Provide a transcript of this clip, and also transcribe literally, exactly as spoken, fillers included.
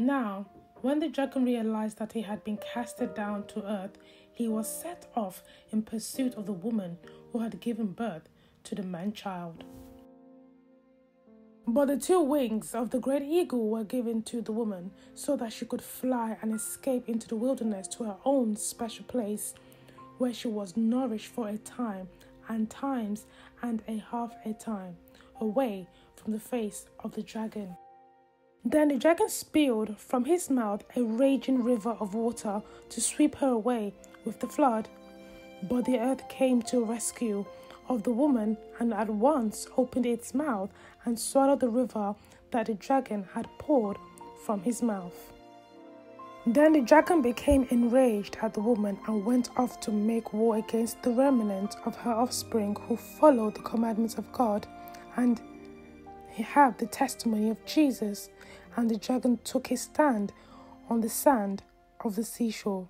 Now, when the dragon realized that he had been casted down to earth, he was set off in pursuit of the woman who had given birth to the man-child. But the two wings of the great eagle were given to the woman so that she could fly and escape into the wilderness to her own special place, where she was nourished for a time and times and a half a time, away from the face of the dragon. Then the dragon spewed from his mouth a raging river of water to sweep her away with the flood. But the earth came to rescue of the woman and at once opened its mouth and swallowed the river that the dragon had poured from his mouth. Then the dragon became enraged at the woman and went off to make war against the remnant of her offspring who followed the commandments of God and have the testimony of Jesus. And the dragon took his stand on the sand of the seashore.